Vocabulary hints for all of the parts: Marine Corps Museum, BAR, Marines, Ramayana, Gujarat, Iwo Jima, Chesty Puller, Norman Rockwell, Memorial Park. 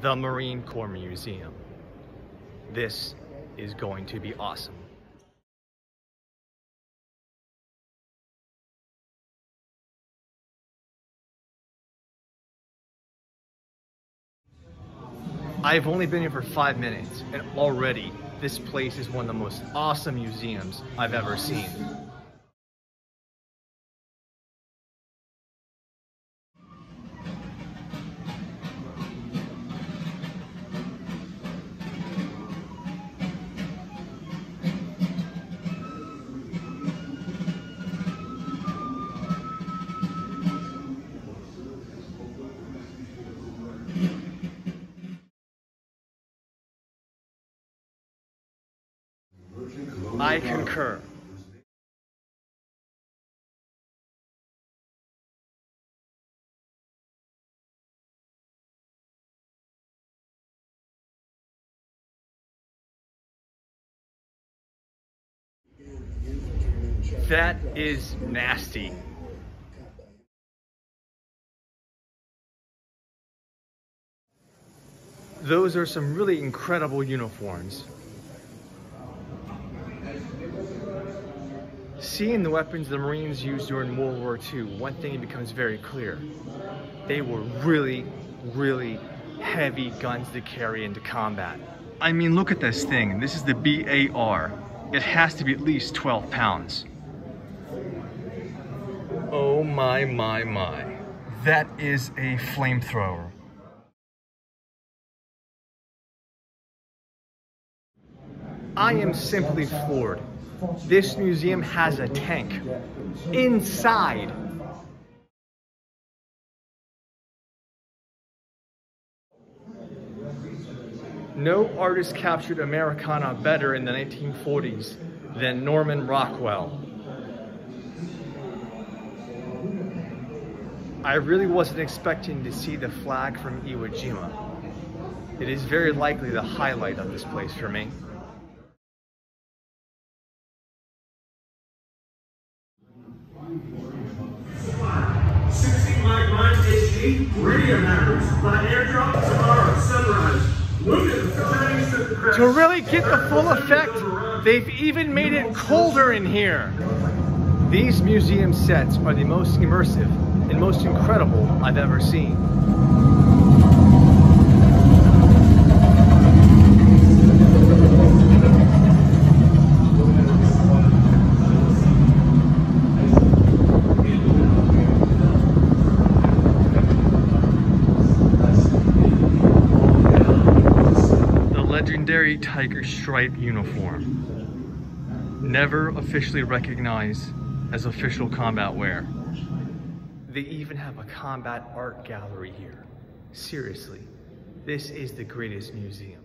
the Marine Corps Museum. This is going to be awesome. I've only been here for 5 minutes, and already this place is one of the most awesome museums I've ever seen. I concur. That is nasty. Those are some really incredible uniforms. Seeing the weapons the Marines used during World War II, one thing becomes very clear. They were really, really heavy guns to carry into combat. I mean, look at this thing. This is the BAR. It has to be at least 12 pounds. Oh my. That is a flamethrower. I am simply floored. This museum has a tank inside. No artist captured Americana better in the 1940s than Norman Rockwell. I really wasn't expecting to see the flag from Iwo Jima. It is very likely the highlight of this place for me. To really get the full effect, they've even made it colder in here. These museum sets are the most immersive and most incredible I've ever seen. Tiger stripe uniform, never officially recognized as official combat wear. They even have a combat art gallery here. Seriously, this is the greatest museum.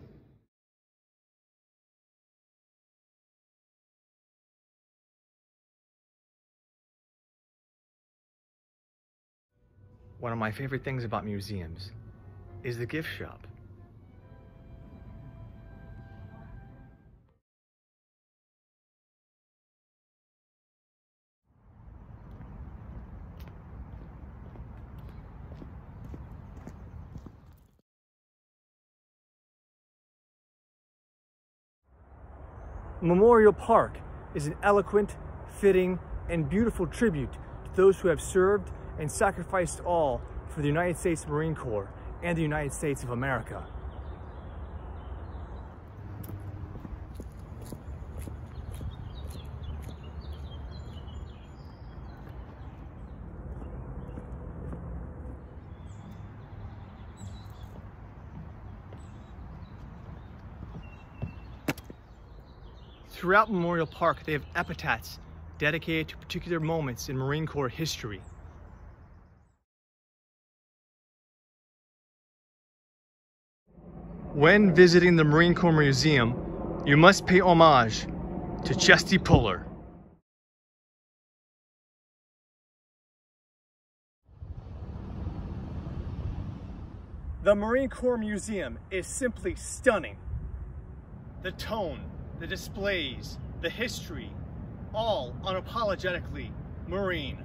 One of my favorite things about museums is the gift shop. Memorial Park is an eloquent, fitting, and beautiful tribute to those who have served and sacrificed all for the United States Marine Corps and the United States of America. Throughout Memorial Park, they have epitaphs dedicated to particular moments in Marine Corps history. When visiting the Marine Corps Museum, you must pay homage to Chesty Puller. The Marine Corps Museum is simply stunning. The tone, the displays, the history, all unapologetically Marine.